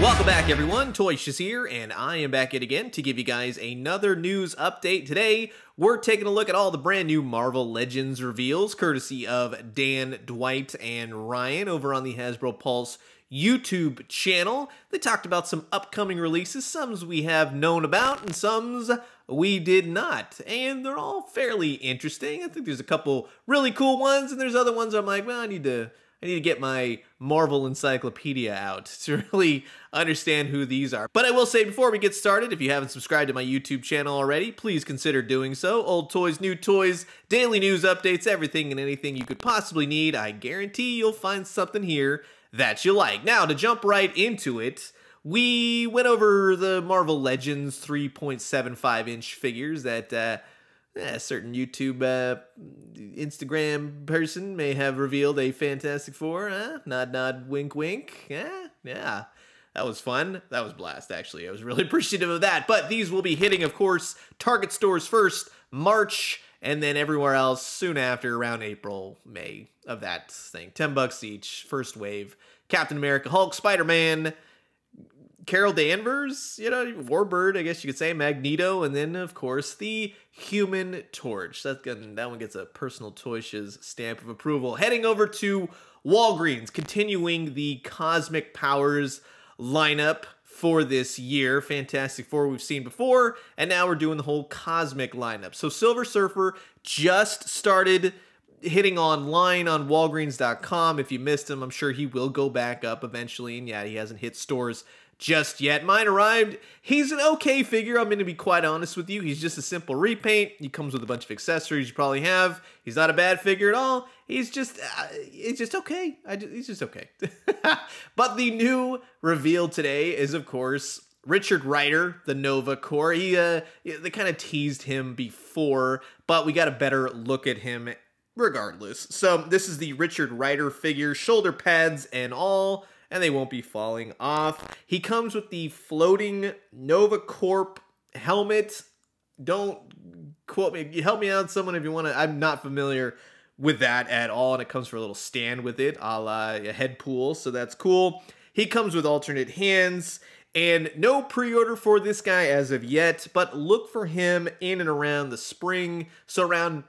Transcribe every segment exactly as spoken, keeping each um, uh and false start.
Welcome back, everyone. Toysh here, and I am back yet again to give you guys another news update. Today, we're taking a look at all the brand new Marvel Legends reveals, courtesy of Dan, Dwight, and Ryan over on the Hasbro Pulse YouTube channel. They talked about some upcoming releases, some we have known about, and some we did not, and they're all fairly interesting. I think there's a couple really cool ones, and there's other ones I'm like, well, I need to... I need to get my Marvel encyclopedia out to really understand who these are. But I will say before we get started, if you haven't subscribed to my YouTube channel already, please consider doing so. Old toys, new toys, daily news updates, everything and anything you could possibly need. I guarantee you'll find something here that you like. Now, to jump right into it, we went over the Marvel Legends three point seven five inch figures that... Uh, A certain YouTube, uh, Instagram person may have revealed a Fantastic Four, huh? Nod, nod, wink, wink, yeah, yeah. That was fun. That was a blast, actually. I was really appreciative of that. But these will be hitting, of course, Target stores first, March, and then everywhere else soon after, around April, May of that thing. ten bucks each, first wave. Captain America, Hulk, Spider-Man, Carol Danvers, you know, Warbird, I guess you could say, Magneto, and then, of course, the Human Torch. That's good. That one gets a personal Toysh's stamp of approval. Heading over to Walgreens, continuing the Cosmic Powers lineup for this year. Fantastic Four we've seen before, and now we're doing the whole Cosmic lineup. So Silver Surfer just started hitting online on Walgreens dot com. If you missed him, I'm sure he will go back up eventually, and yeah, he hasn't hit stores just yet. Mine arrived. He's an okay figure, I'm going to be quite honest with you. He's just a simple repaint. He comes with a bunch of accessories you probably have. He's not a bad figure at all. He's just, uh, it's just okay. I just, he's just okay. But the new reveal today is, of course, Richard Rider, the Nova Corps. He, uh, they kind of teased him before, but we got a better look at him regardless. So this is the Richard Rider figure, shoulder pads and all, and they won't be falling off. He comes with the floating Nova Corp helmet. Don't quote me. Help me out, someone, if you want to. I'm not familiar with that at all, and it comes for a little stand with it, a la a head pool, so that's cool. He comes with alternate hands, and no pre-order for this guy as of yet, but look for him in and around the spring, so around...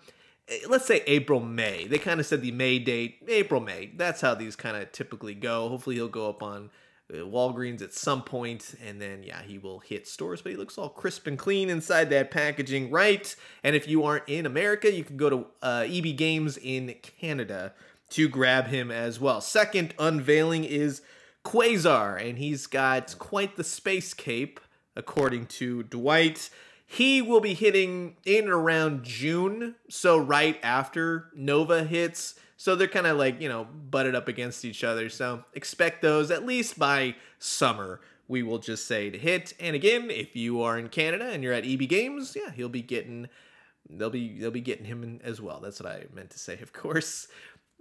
let's say April, May. They kind of said the May date, April, May. That's how these kind of typically go. Hopefully he'll go up on Walgreens at some point, and then, yeah, he will hit stores. But he looks all crisp and clean inside that packaging, right? And if you aren't in America, you can go to uh, E B Games in Canada to grab him as well. Second unveiling is Quasar, and he's got quite the space cape, according to Dwight. He will be hitting in and around June, so right after Nova hits. So they're kind of like, you know, butted up against each other. So expect those at least by summer, we will just say, to hit. And again, if you are in Canada and you're at E B Games, yeah, he'll be getting, they'll be, they'll be getting him in as well. That's what I meant to say, of course.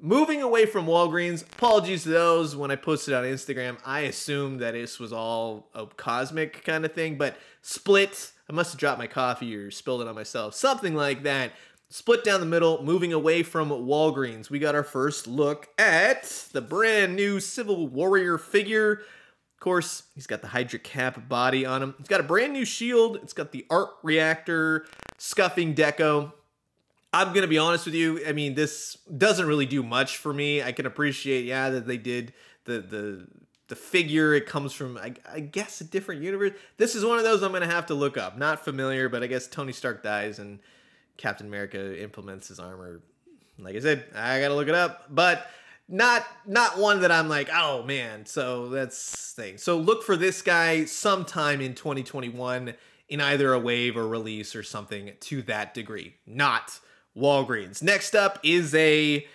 Moving away from Walgreens, apologies to those. When I posted on Instagram, I assumed that this was all a Cosmic kind of thing, but split. I must have dropped my coffee or spilled it on myself. Something like that. Split down the middle, moving away from Walgreens. We got our first look at the brand new Civil Warrior figure. Of course, he's got the Hydra Cap body on him. He's got a brand new shield. It's got the Arc Reactor, scuffing deco. I'm going to be honest with you. I mean, this doesn't really do much for me. I can appreciate, yeah, that they did the... the The figure, it comes from, I, I guess, a different universe. This is one of those I'm going to have to look up. Not familiar, but I guess Tony Stark dies and Captain America implements his armor. Like I said, I got to look it up. But not not one that I'm like, oh, man. So that's the thing. So look for this guy sometime in twenty twenty-one in either a wave or release or something to that degree. Not Walgreens. Next up is a...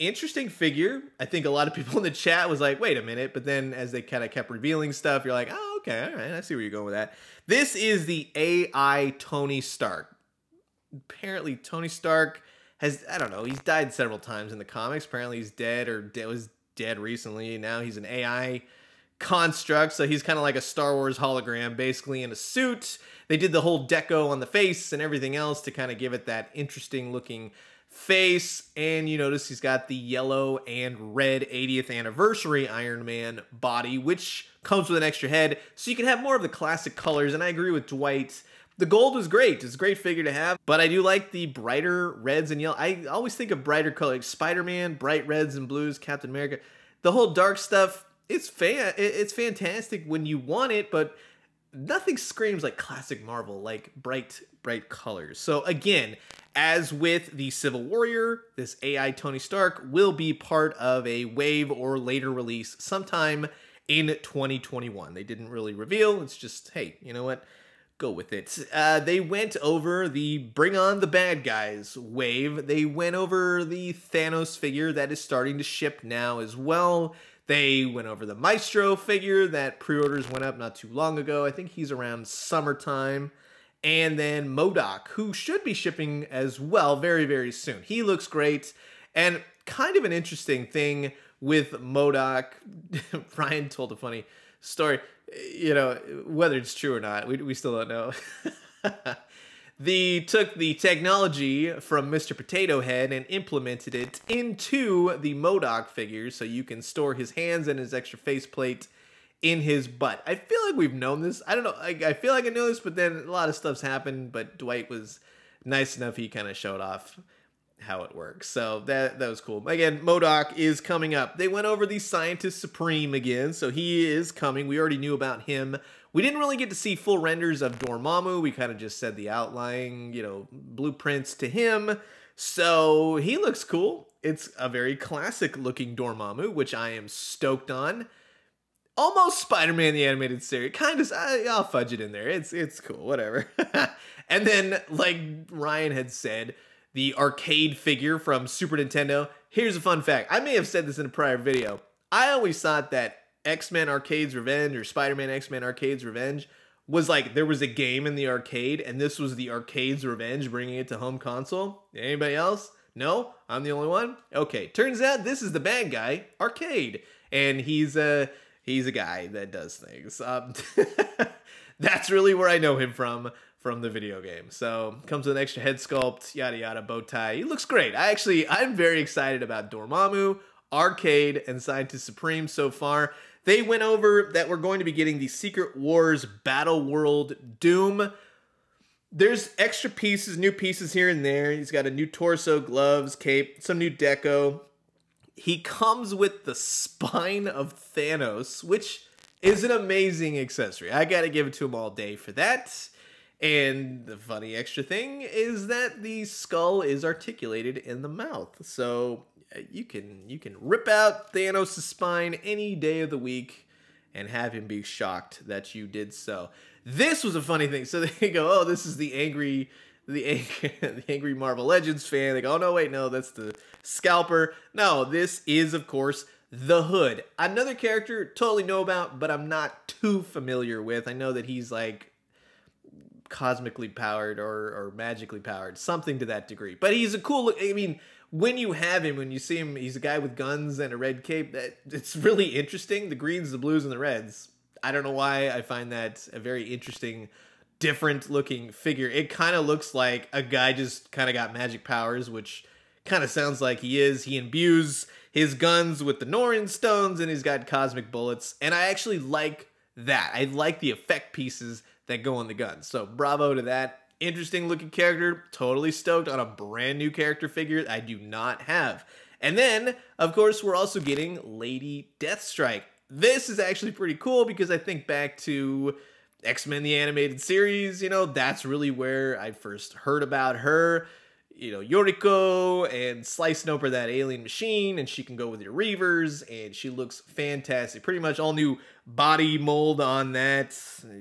interesting figure. I think a lot of people in the chat was like, wait a minute. But then as they kind of kept revealing stuff, you're like, oh, okay, all right. I see where you're going with that. This is the A I Tony Stark. Apparently Tony Stark has, I don't know, he's died several times in the comics. Apparently he's dead or de- was dead recently. Now he's an A I construct. So he's kind of like a Star Wars hologram, basically in a suit. They did the whole deco on the face and everything else to kind of give it that interesting looking face, and you notice he's got the yellow and red eightieth anniversary Iron Man body, which comes with an extra head, so you can have more of the classic colors. And I agree with Dwight. The gold was great. It's a great figure to have, but I do like the brighter reds and yellow. I always think of brighter colors. Spider-Man, bright reds and blues, Captain America. The whole dark stuff, it's fan it's fantastic when you want it, but nothing screams like classic Marvel, like bright, bright colors. So again, as with the Civil Warrior, this A I Tony Stark will be part of a wave or later release sometime in twenty twenty-one. They didn't really reveal. It's just, hey, you know what? Go with it. Uh, they went over the bring on the bad guys wave. They went over the Thanos figure that is starting to ship now as well. They went over the Maestro figure that pre-orders went up not too long ago. I think he's around summertime. And then MODOK, who should be shipping as well very, very soon. He looks great. And kind of an interesting thing with MODOK, Ryan told a funny story, you know, whether it's true or not, we, we still don't know. They took the technology from Mister Potato Head and implemented it into the MODOK figure, so you can store his hands and his extra faceplate in his butt. I feel like we've known this. I don't know. I, I feel like I know this, but then a lot of stuff's happened. But Dwight was nice enough. He kind of showed off how it works. So that, that was cool. Again, MODOK is coming up. They went over the Scientist Supreme again. So he is coming. We already knew about him. We didn't really get to see full renders of Dormammu. We kind of just said the outlying, you know, blueprints to him. So he looks cool. It's a very classic looking Dormammu, which I am stoked on. Almost Spider-Man the Animated Series. Kind of, I, I'll fudge it in there. It's, it's cool, whatever. And then, like Ryan had said, the arcade figure from Super Nintendo. Here's a fun fact. I may have said this in a prior video. I always thought that X-Men Arcade's Revenge or Spider-Man X-Men Arcade's Revenge was like there was a game in the arcade and this was the Arcade's Revenge bringing it to home console. Anybody else? No? I'm the only one? Okay. Turns out this is the bad guy, Arcade. And he's a, he's a guy that does things. Um, that's really where I know him from. From the video game. So comes with an extra head sculpt, yada yada, bow tie. He looks great. I actually, I'm very excited about Dormammu, Arcade, and Scientist Supreme so far. They went over that we're going to be getting the Secret Wars Battle World Doom. There's extra pieces, new pieces here and there. He's got a new torso, gloves, cape, some new deco. He comes with the spine of Thanos, which is an amazing accessory. I gotta give it to him all day for that. And the funny extra thing is that the skull is articulated in the mouth. So you can you can rip out Thanos' spine any day of the week and have him be shocked that you did so. This was a funny thing. So they go, oh, this is the angry the angry, the angry Marvel Legends fan. They go, oh, no, wait, no, that's the scalper. No, this is, of course, the Hood. Another character totally know about, but I'm not too familiar with. I know that he's like cosmically powered or, or magically powered, something to that degree. But he's a cool, I mean, when you have him, when you see him, he's a guy with guns and a red cape. That, it's really interesting. The greens, the blues, and the reds. I don't know why I find that a very interesting, different looking figure. It kind of looks like a guy just kind of got magic powers, which kind of sounds like he is. He imbues his guns with the Norrin stones and he's got cosmic bullets. And I actually like that. I like the effect pieces that go on the gun. So bravo to that. Interesting looking character. Totally stoked on a brand new character figure I do not have. And then, of course, we're also getting Lady Deathstrike. This is actually pretty cool because I think back to X-Men the Animated Series, you know, that's really where I first heard about her. You know, Yoriko and Slice Noper, that alien machine, and she can go with your Reavers, and she looks fantastic. Pretty much all new body mold on that.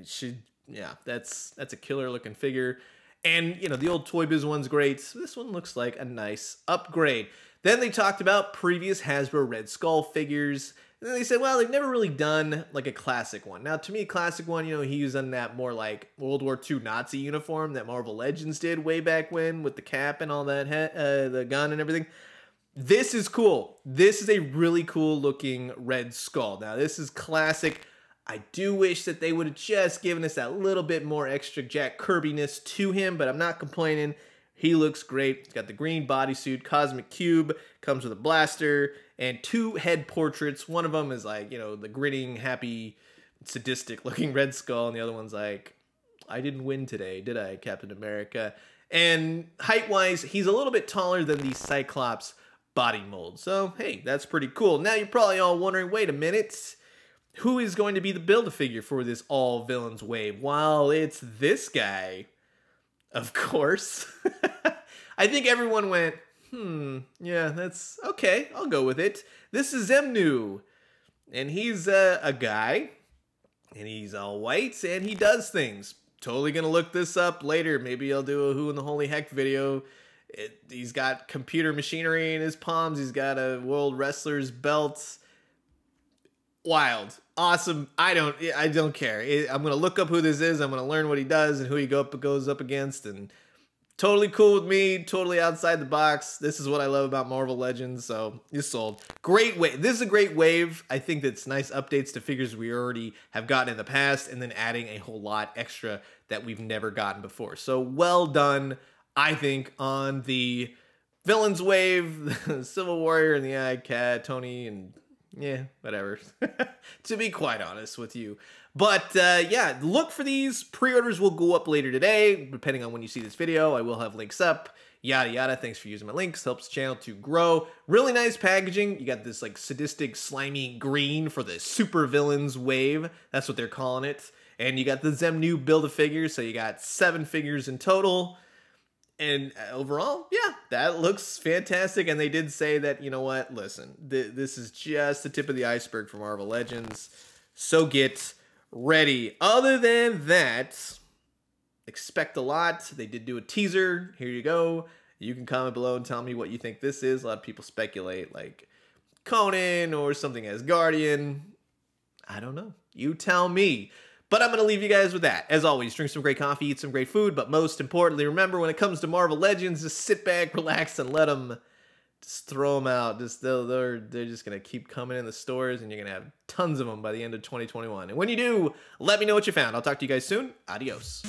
She Yeah, that's that's a killer looking figure. And, you know, the old Toy Biz one's great. So this one looks like a nice upgrade. Then they talked about previous Hasbro Red Skull figures. And then they said, well, they've never really done like a classic one. Now, to me, a classic one, you know, he was in that more like World War Two Nazi uniform that Marvel Legends did way back when with the cap and all that, uh, the gun and everything. This is cool. This is a really cool looking Red Skull. Now, this is classic. I do wish that they would have just given us that little bit more extra Jack Kirby-ness to him, but I'm not complaining. He looks great. He's got the green bodysuit, Cosmic Cube, comes with a blaster, and two head portraits. One of them is like, you know, the grinning, happy, sadistic-looking Red Skull, and the other one's like, I didn't win today, did I, Captain America? And height-wise, he's a little bit taller than the Cyclops body mold. So, hey, that's pretty cool. Now you're probably all wondering, wait a minute, who is going to be the Build-A-Figure for this all-villains wave? Well, it's this guy. Of course. I think everyone went, hmm, yeah, that's okay, I'll go with it. This is Xemnu, and he's uh, a guy, and he's all white, and he does things. Totally gonna look this up later. Maybe I'll do a Who in the Holy Heck video. It, he's got computer machinery in his palms. He's got a World Wrestler's belt. Wild. Awesome. I don't I don't care. I'm going to look up who this is. I'm going to learn what he does and who he go up, goes up against. And totally cool with me. Totally outside the box. This is what I love about Marvel Legends. So you're sold. Great wave. This is a great wave. I think that's nice updates to figures we already have gotten in the past. And then adding a whole lot extra that we've never gotten before. So well done, I think, on the Villains Wave, Civil Warrior, and the I C A D, Tony, and... yeah, whatever, to be quite honest with you. But uh, yeah, look for these. Pre-orders will go up later today, depending on when you see this video. I will have links up, yada, yada. Thanks for using my links. Helps the channel to grow. Really nice packaging. You got this like sadistic, slimy green for the super villains wave. That's what they're calling it. And you got the Xemnu Build-A-Figure. So you got seven figures in total. And overall, yeah, that looks fantastic. And they did say that, you know what, listen, th this is just the tip of the iceberg for Marvel Legends. So get ready. Other than that, expect a lot. They did do a teaser. Here you go. You can comment below and tell me what you think this is. A lot of people speculate like Conan or something as Guardian. I don't know. You tell me. But I'm going to leave you guys with that. As always, drink some great coffee, eat some great food, but most importantly, remember when it comes to Marvel Legends, just sit back, relax, and let them just throw them out. Just They're, they're just going to keep coming in the stores, and you're going to have tons of them by the end of twenty twenty-one. And when you do, let me know what you found. I'll talk to you guys soon. Adios.